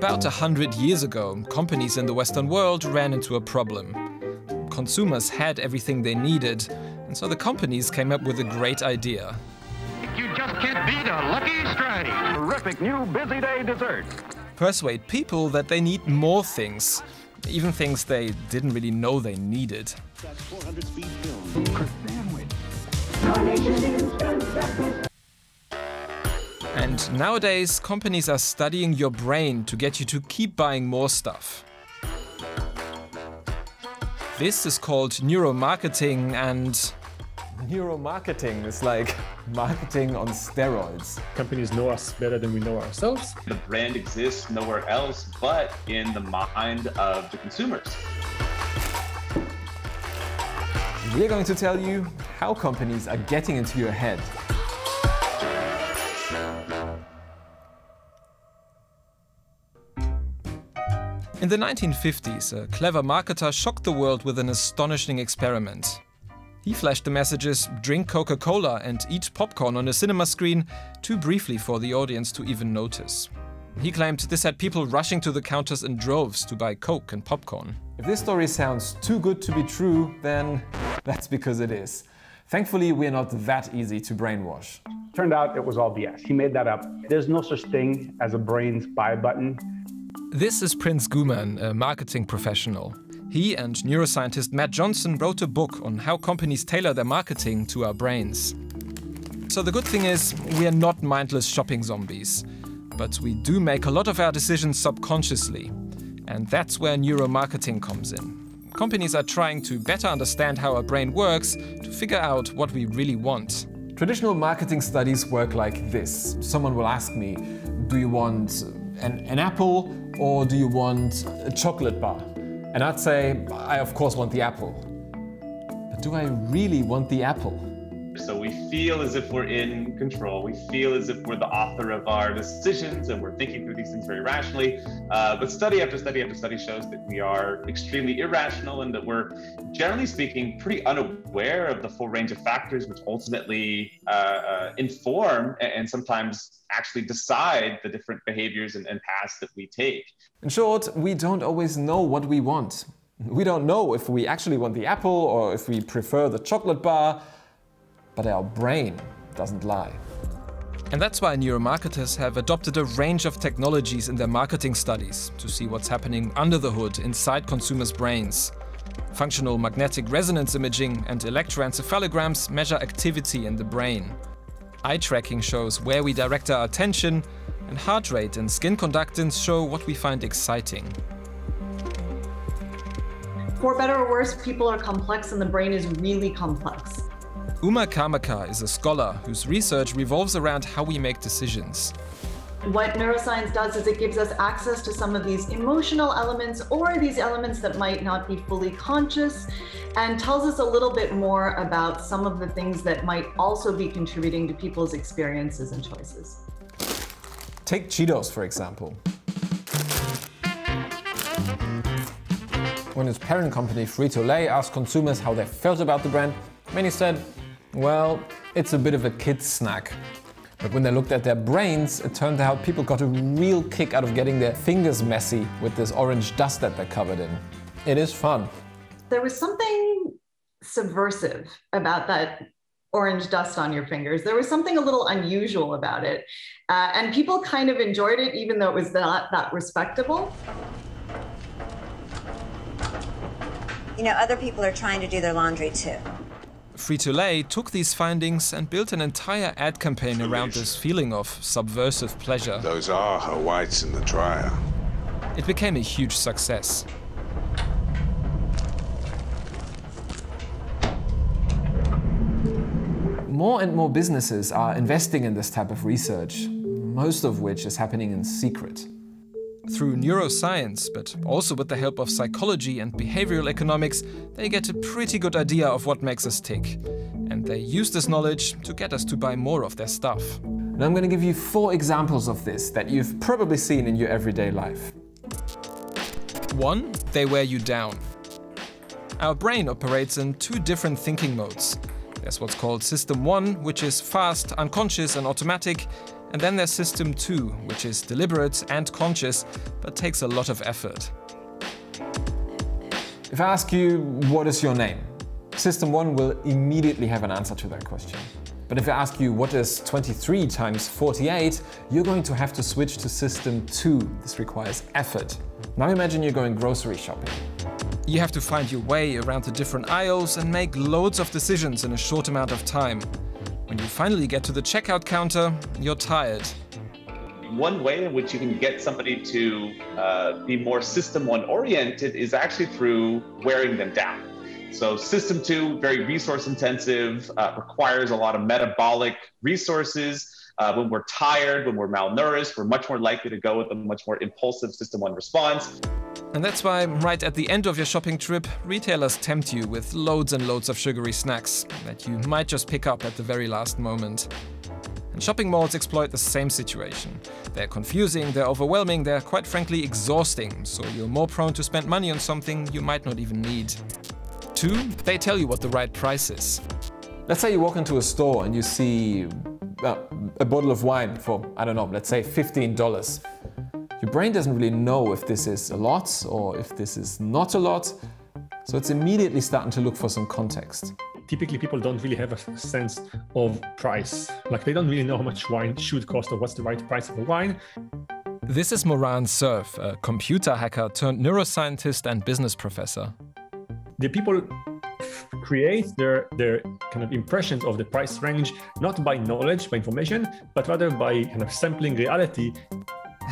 About 100 years ago, companies in the Western world ran into a problem. Consumers had everything they needed, and so the companies came up with a great idea. You just can't beat a Lucky Strike. Terrific new busy day dessert. Persuade people that they need more things, even things they didn't really know they needed. That's 400 speed film. Sandwich. And nowadays, companies are studying your brain to get you to keep buying more stuff. This is called neuromarketing, and... Neuromarketing is like marketing on steroids. Companies know us better than we know ourselves. The brand exists nowhere else but in the mind of the consumers. We're going to tell you how companies are getting into your head. In the 1950s, a clever marketer shocked the world with an astonishing experiment. He flashed the messages, "Drink Coca-Cola and eat popcorn" on a cinema screen, too briefly for the audience to even notice. He claimed this had people rushing to the counters in droves to buy Coke and popcorn. If this story sounds too good to be true, then that's because it is. Thankfully, we're not that easy to brainwash. Turned out it was all BS. He made that up. There's no such thing as a brain's buy button. This is Prince Guman, a marketing professional. He and neuroscientist Matt Johnson wrote a book on how companies tailor their marketing to our brains. So the good thing is, we are not mindless shopping zombies. But we do make a lot of our decisions subconsciously. And that's where neuromarketing comes in. Companies are trying to better understand how our brain works to figure out what we really want. Traditional marketing studies work like this. Someone will ask me, do you want an apple or do you want a chocolate bar? And I'd say, I of course want the apple. But do I really want the apple? So we feel as if we're in control. We feel as if we're the author of our decisions and we're thinking through these things very rationally. But study after study after study shows that we are extremely irrational and that we're, generally speaking, pretty unaware of the full range of factors which ultimately inform and sometimes actually decide the different behaviors and paths that we take. In short, we don't always know what we want. We don't know if we actually want the apple or if we prefer the chocolate bar. But our brain doesn't lie. And that's why neuromarketers have adopted a range of technologies in their marketing studies to see what's happening under the hood inside consumers' brains. Functional magnetic resonance imaging and electroencephalograms measure activity in the brain. Eye tracking shows where we direct our attention, and heart rate and skin conductance show what we find exciting. For better or worse, people are complex and the brain is really complex. Uma Kamaka is a scholar whose research revolves around how we make decisions. What neuroscience does is it gives us access to some of these emotional elements or these elements that might not be fully conscious, and tells us a little bit more about some of the things that might also be contributing to people's experiences and choices. Take Cheetos, for example. When its parent company Frito-Lay asked consumers how they felt about the brand, many said, well, it's a bit of a kid's snack. But when they looked at their brains, it turned out people got a real kick out of getting their fingers messy with this orange dust that they're covered in. It is fun. There was something subversive about that orange dust on your fingers. There was something a little unusual about it. And people kind of enjoyed it, even though it was not that respectable. You know, other people are trying to do their laundry too. Frito-Lay took these findings and built an entire ad campaign around this feeling of subversive pleasure. Those are her whites in the dryer. It became a huge success. More and more businesses are investing in this type of research, most of which is happening in secret. Through neuroscience, but also with the help of psychology and behavioral economics, they get a pretty good idea of what makes us tick. And they use this knowledge to get us to buy more of their stuff. And I'm going to give you 4 examples of this that you've probably seen in your everyday life. 1. They wear you down. Our brain operates in 2 different thinking modes. There's what's called System 1, which is fast, unconscious and automatic, And then there's system 2, which is deliberate and conscious, but takes a lot of effort. If I ask you, what is your name? System 1 will immediately have an answer to that question. But if I ask you, what is 23 times 48, you're going to have to switch to system 2. This requires effort. Now imagine you're going grocery shopping. You have to find your way around the different aisles and make loads of decisions in a short amount of time. When you finally get to the checkout counter, you're tired. One way in which you can get somebody to be more system 1 oriented is actually through wearing them down. So system 2, very resource intensive, requires a lot of metabolic resources. When we're tired, when we're malnourished, we're much more likely to go with a much more impulsive system 1 response. And that's why right at the end of your shopping trip, retailers tempt you with loads and loads of sugary snacks that you might just pick up at the very last moment. And shopping malls exploit the same situation. They're confusing, they're overwhelming, they're quite frankly exhausting, so you're more prone to spend money on something you might not even need. 2, they tell you what the right price is. Let's say you walk into a store and you see a bottle of wine for, I don't know, let's say $15. Your brain doesn't really know if this is a lot or if this is not a lot, so it's immediately starting to look for some context. Typically, people don't really have a sense of price. Like, they don't really know how much wine should cost or what's the right price of a wine. This is Moran Cerf, a computer hacker turned neuroscientist and business professor. The people create their kind of impressions of the price range, not by knowledge, by information, but rather by kind of sampling reality.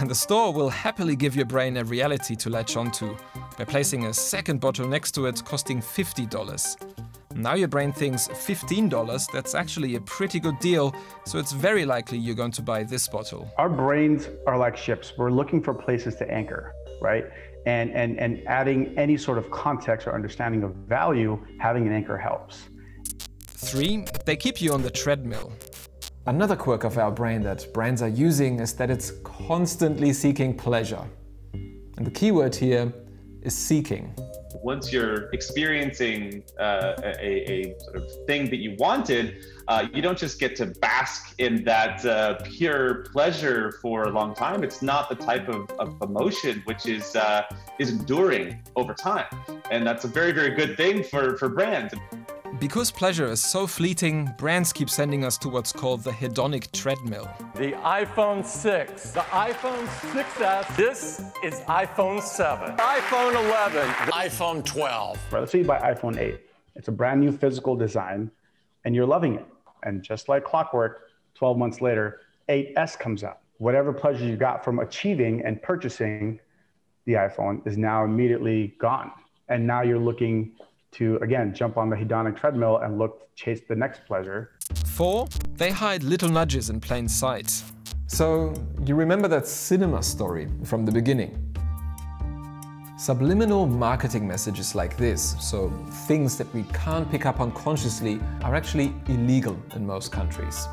And the store will happily give your brain a reality to latch onto by placing a second bottle next to it costing $50. Now your brain thinks $15, that's actually a pretty good deal, so it's very likely you're going to buy this bottle. Our brains are like ships. We're looking for places to anchor, right? And adding any sort of context or understanding of value, having an anchor helps. 3, they keep you on the treadmill. Another quirk of our brain that brands are using is that it's constantly seeking pleasure. And the key word here is seeking. Once you're experiencing a sort of thing that you wanted, you don't just get to bask in that pure pleasure for a long time. It's not the type of emotion which is enduring over time. And that's a very, very good thing for brands. Because pleasure is so fleeting, brands keep sending us to what's called the hedonic treadmill. The iPhone 6, the iPhone 6S, this is iPhone 7, iPhone 11, iPhone 12. Right, let's say you buy iPhone 8. It's a brand new physical design, and you're loving it. And just like clockwork, 12 months later, 8S comes out. Whatever pleasure you got from achieving and purchasing the iPhone is now immediately gone. And now you're looking to, again, jump on the hedonic treadmill and chase the next pleasure. 4, they hide little nudges in plain sight. So you remember that cinema story from the beginning. Subliminal marketing messages like this, so things that we can't pick up on consciously, are actually illegal in most countries.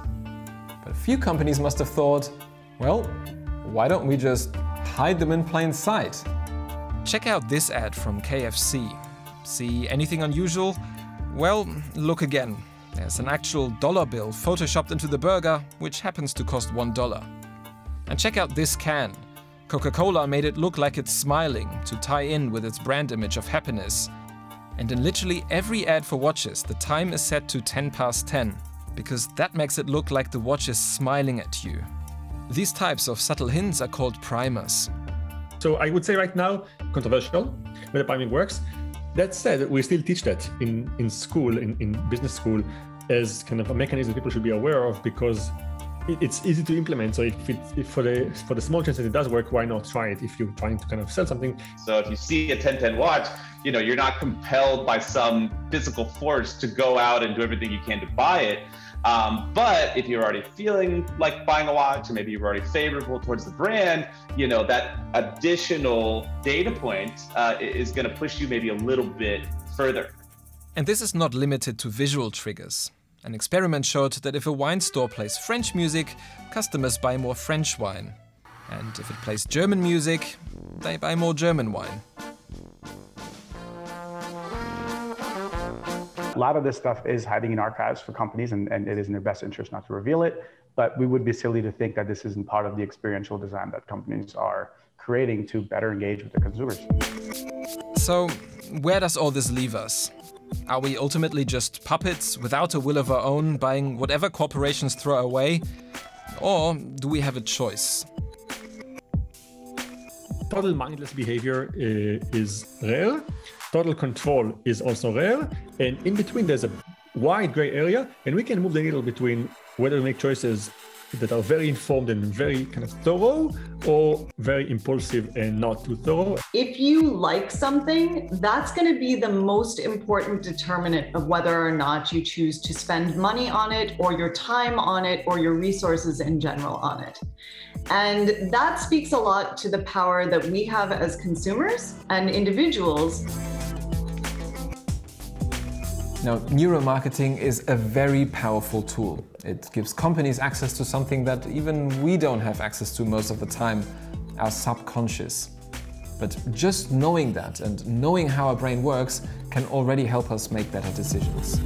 But a few companies must have thought, well, why don't we just hide them in plain sight? Check out this ad from KFC. See anything unusual? Well, look again. There's an actual dollar bill photoshopped into the burger, which happens to cost $1. And check out this can. Coca-Cola made it look like it's smiling to tie in with its brand image of happiness. And in literally every ad for watches, the time is set to 10 past 10, because that makes it look like the watch is smiling at you. These types of subtle hints are called primers. So I would say right now, controversial, whether priming works. That said, we still teach that in school, in business school, as kind of a mechanism people should be aware of, because it's easy to implement. So if for the small chance that it does work, why not try it if you're trying to kind of sell something? So if you see a 10-10 watch, you know, you're not compelled by some physical force to go out and do everything you can to buy it. But if you're already feeling like buying a watch, or maybe you're already favorable towards the brand, you know, that additional data point is going to push you maybe a little bit further. And this is not limited to visual triggers. An experiment showed that if a wine store plays French music, customers buy more French wine. And if it plays German music, they buy more German wine. A lot of this stuff is hiding in archives for companies, and it is in their best interest not to reveal it. But we would be silly to think that this isn't part of the experiential design that companies are creating to better engage with their consumers. So where does all this leave us? Are we ultimately just puppets without a will of our own, buying whatever corporations throw away? Or do we have a choice? Total mindless behavior is rare. Total control is also rare. And in between, there's a wide gray area, and we can move the needle between whether we make choices that are very informed and very kind of thorough, or very impulsive and not too thorough. If you like something, that's going to be the most important determinant of whether or not you choose to spend money on it, or your time on it, or your resources in general on it. And that speaks a lot to the power that we have as consumers and individuals. Now, neuromarketing is a very powerful tool. It gives companies access to something that even we don't have access to most of the time, our subconscious. But just knowing that and knowing how our brain works can already help us make better decisions.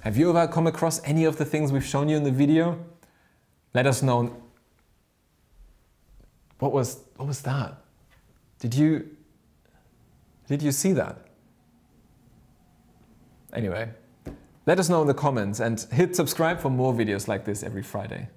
Have you ever come across any of the things we've shown you in the video? Let us know. What was that? Did you see that? Anyway, let us know in the comments and hit subscribe for more videos like this every Friday.